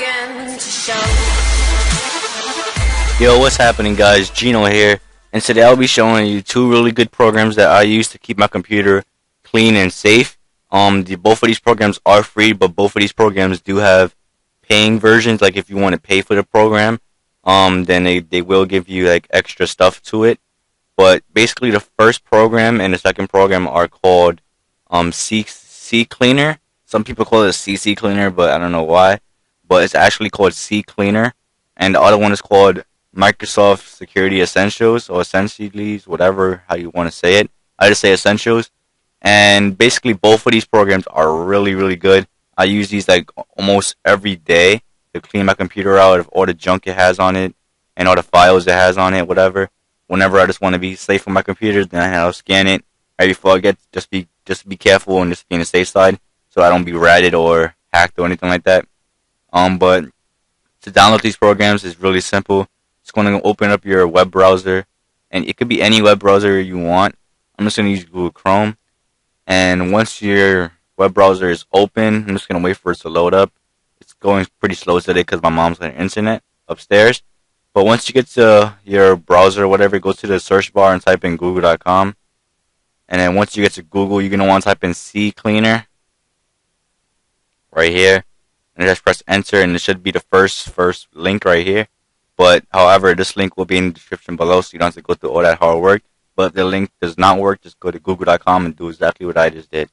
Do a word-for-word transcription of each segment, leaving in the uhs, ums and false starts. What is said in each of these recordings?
again to show. Yo, what's happening guys, Gino here, and today I'll be showing you two really good programs that I use to keep my computer clean and safe. Um, the, both of these programs are free, but both of these programs do have paying versions. Like if you want to pay for the program, um, then they, they will give you like extra stuff to it. But basically the first program and the second program are called um, CCleaner. Some people call it CCleaner, but I don't know why. But it's actually called CCleaner. And the other one is called Microsoft Security Essentials, or Essentials, whatever, how you want to say it. I just say Essentials. And basically both of these programs are really, really good. I use these like almost every day to clean my computer out of all the junk it has on it and all the files it has on it, whatever. Whenever I just want to be safe on my computer, then I'll scan it right before I get, just be just be careful and just be on the safe side so I don't be ratted or hacked or anything like that. Um, but to download these programs is really simple. It's going to open up your web browser, and it could be any web browser you want. I'm just going to use Google Chrome. And once your web browser is open, I'm just going to wait for it to load up. It's going pretty slow today because my mom's on the internet upstairs. But once you get to your browser or whatever, go to the search bar and type in google dot com. And then once you get to Google, you're going to want to type in CCleaner right here. And just press enter, and it should be the first first link right here. But however, this link will be in the description below, so you don't have to go through all that hard work. But if the link does not work, just go to google dot com and do exactly what I just did.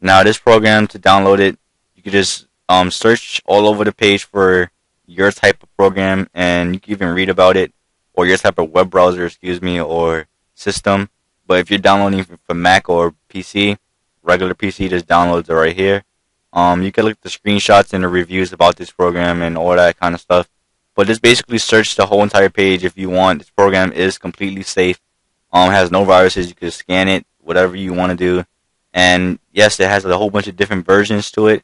Now this program, to download it, you can just um, search all over the page for your type of program, and you can even read about it, or your type of web browser, excuse me, or system. But if you're downloading for Mac or P C, regular P C, just downloads it right here. Um, you can look at the screenshots and the reviews about this program and all that kind of stuff. But just basically search the whole entire page if you want. This program is completely safe. Um, has no viruses. You can scan it, whatever you want to do. And yes, it has a whole bunch of different versions to it.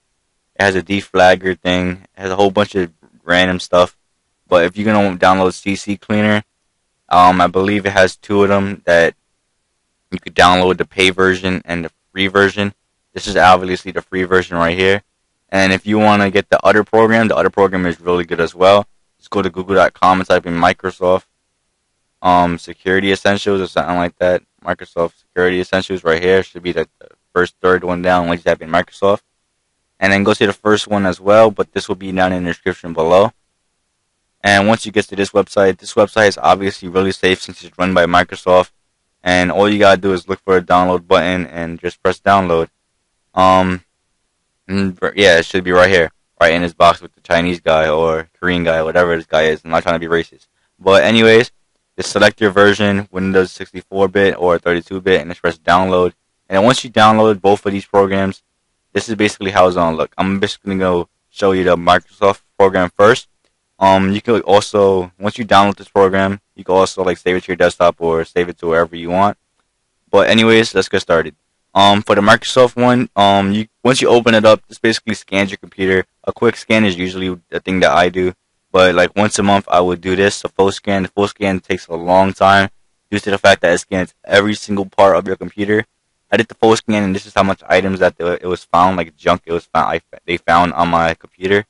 It has a deflagger thing. It has a whole bunch of random stuff. But if you're gonna download CCleaner, um, I believe it has two of them that you could download, the pay version and the free version. This is obviously the free version right here. And if you want to get the other program, the other program is really good as well. Just go to google dot com and type in Microsoft Um, Security Essentials or something like that. Microsoft Security Essentials right here should be the, the first third one down once you type in Microsoft, and then go to the first one as well. But this will be down in the description below. And once you get to this website, this website is obviously really safe since it's run by Microsoft, and all you gotta do is look for a download button and just press download. Um, and yeah, it should be right here, right in this box with the Chinese guy or Korean guy, whatever this guy is. I'm not trying to be racist, but anyways. Just select your version, Windows sixty-four bit or thirty-two bit, and just press download. And once you download both of these programs, this is basically how it's going to look. I'm basically going to show you the Microsoft program first. Um, you can also, once you download this program, you can also like save it to your desktop or save it to wherever you want. But anyways, let's get started. Um, for the Microsoft one, um, you once you open it up, this basically scans your computer. A quick scan is usually the thing that I do. But like once a month, I would do this, a full scan. The full scan takes a long time due to the fact that it scans every single part of your computer. I did the full scan, and this is how much items that it was found, like junk it was found, I, they found on my computer.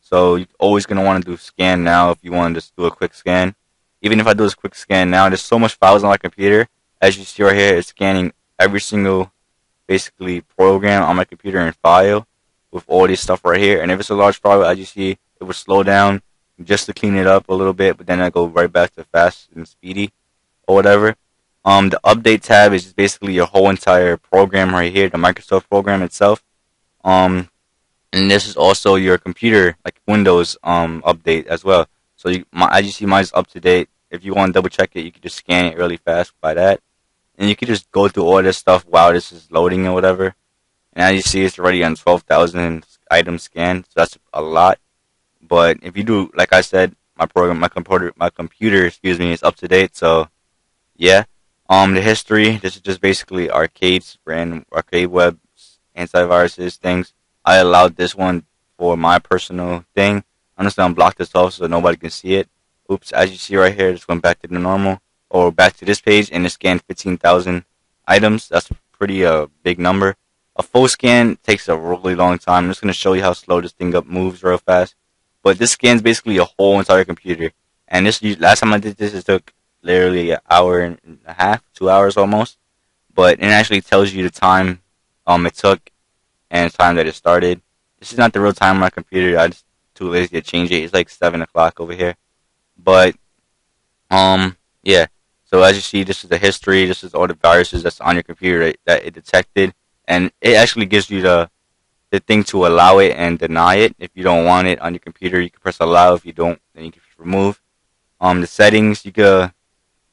So you're always going to want to do scan now if you want to just do a quick scan. Even if I do this quick scan now, there's so much files on my computer. As you see right here, it's scanning every single, basically, program on my computer and file with all this stuff right here. And if it's a large file, as you see, it would slow down just to clean it up a little bit, but then I go right back to fast and speedy or whatever. Um, the update tab is just basically your whole entire program right here, the Microsoft program itself. Um, and this is also your computer, like Windows um, update as well. So you, my, as you see, mine's up to date. If you want to double check it, you can just scan it really fast by that. And you can just go through all this stuff while this is loading and whatever. And as you see, it's already on twelve thousand items scanned, so that's a lot. But if you do, like I said, my program, my computer, my computer, excuse me, is up to date. So, yeah. Um, the history. This is just basically arcades, brand arcade web, antiviruses, things. I allowed this one for my personal thing. I'm just gonna block this off so nobody can see it. Oops. As you see right here, just went back to the normal or back to this page, and it scanned fifteen thousand items. That's a pretty uh big number. A full scan takes a really long time. I'm just gonna show you how slow this thing up moves real fast. But this scans basically a whole entire computer. And this last time I did this, it took literally an hour and a half, two hours almost. But it actually tells you the time um it took and the time that it started. This is not the real time on my computer. I just too lazy to change it. It's like seven o'clock over here. But um yeah. So as you see, this is the history. This is all the viruses that's on your computer that, that it detected, and it actually gives you the the thing to allow it and deny it. If you don't want it on your computer, you can press allow. If you don't, then you can remove. Um, the settings, you could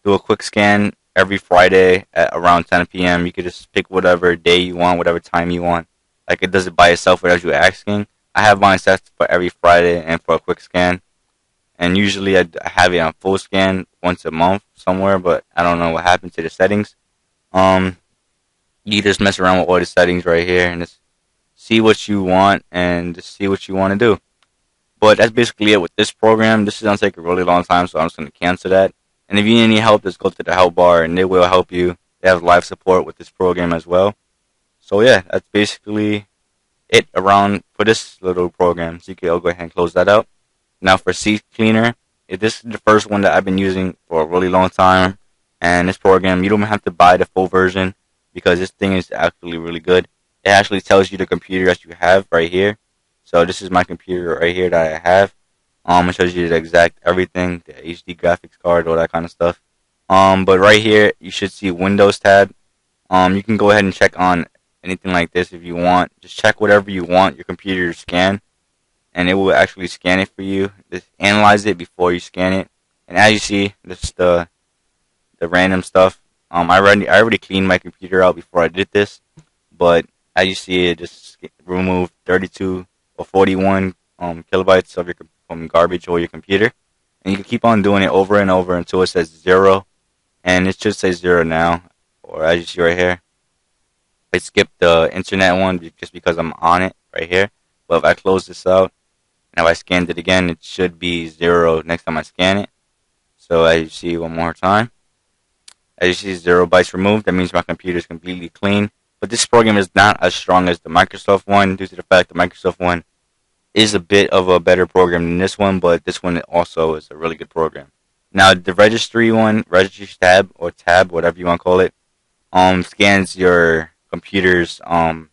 do a quick scan every Friday at around ten P M You could just pick whatever day you want, whatever time you want. Like, it does it by itself without you asking. I have mine set for every Friday and for a quick scan. And usually I have it on full scan once a month somewhere, but I don't know what happened to the settings. Um, you just mess around with all the settings right here and just see what you want and just see what you want to do. But that's basically it with this program. This is going to take a really long time, so I'm just going to cancel that. And if you need any help, just go to the help bar and they will help you. They have live support with this program as well. So yeah, that's basically it around for this little program. So you can go ahead and close that out. Now for CCleaner, this is the first one that I've been using for a really long time. And this program, you don't have to buy the full version because this thing is actually really good. It actually tells you the computer that you have right here. So this is my computer right here that I have. Um, it shows you the exact everything, the H D graphics card, all that kind of stuff. Um, but right here, you should see Windows tab. Um, you can go ahead and check on anything like this if you want. Just check whatever you want your computer to scan, and it will actually scan it for you. Just analyze it before you scan it. And as you see, this the the random stuff. Um, I already I already cleaned my computer out before I did this, but as you see, it just removed thirty-two. Or forty-one um, kilobytes of your um, garbage or your computer, and you can keep on doing it over and over until it says zero, and it should say zero now, or as you see right here. I skipped the internet one just because I'm on it right here, but if I close this out and if I scanned it again, it should be zero next time I scan it. So as you see, one more time, as you see, zero bytes removed. That means my computer is completely clean. But this program is not as strong as the Microsoft one due to the fact the Microsoft one is a bit of a better program than this one, but this one also is a really good program. Now the registry one, registry tab or tab, whatever you want to call it, um, scans your computer's um,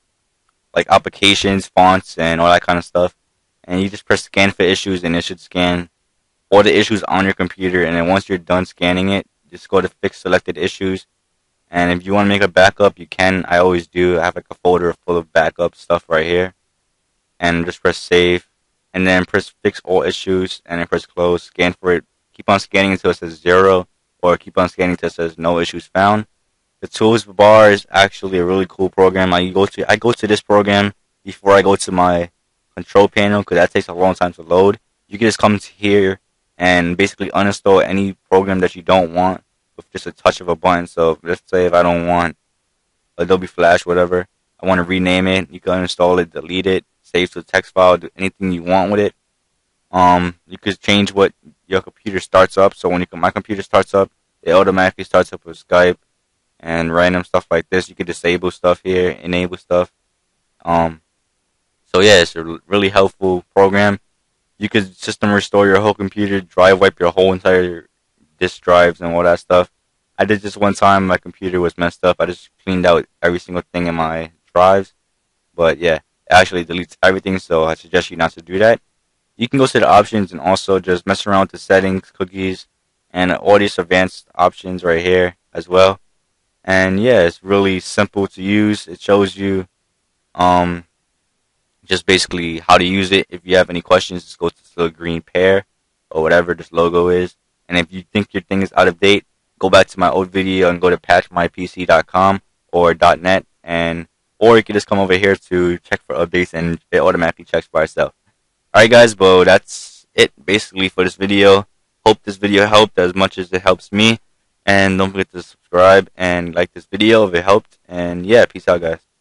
like applications, fonts, and all that kind of stuff. And you just press scan for issues, and it should scan all the issues on your computer. And then once you're done scanning it, just go to fix selected issues. And if you want to make a backup, you can. I always do. I have like a folder full of backup stuff right here. And just press save. And then press fix all issues. And then press close. Scan for it. Keep on scanning until it says zero. Or keep on scanning until it says no issues found. The tools bar is actually a really cool program. I go to I go to this program before I go to my control panel, because that takes a long time to load. You can just come to here and basically uninstall any program that you don't want, with just a touch of a button. So let's say if I don't want Adobe Flash, whatever, I want to rename it, you can uninstall it, delete it, save to a text file, do anything you want with it. Um, you could change what your computer starts up. So when you, my computer starts up, it automatically starts up with Skype and random stuff like this. You can disable stuff here, enable stuff. Um, so yeah, it's a really helpful program. You could system restore your whole computer, drive wipe your whole entire disk drives and all that stuff. I did this one time, my computer was messed up. I just cleaned out every single thing in my drives. But yeah, it actually deletes everything, so I suggest you not to do that. You can go to the options and also just mess around with the settings, cookies, and all these advanced options right here as well. And yeah, it's really simple to use. It shows you um, just basically how to use it. If you have any questions, just go to the green pear or whatever this logo is. And if you think your thing is out of date, go back to my old video and go to patch my P C dot com or .net, and or you can just come over here to check for updates, and it automatically checks by itself. Alright guys, well that's it basically for this video. Hope this video helped as much as it helps me. And don't forget to subscribe and like this video if it helped. And yeah, peace out guys.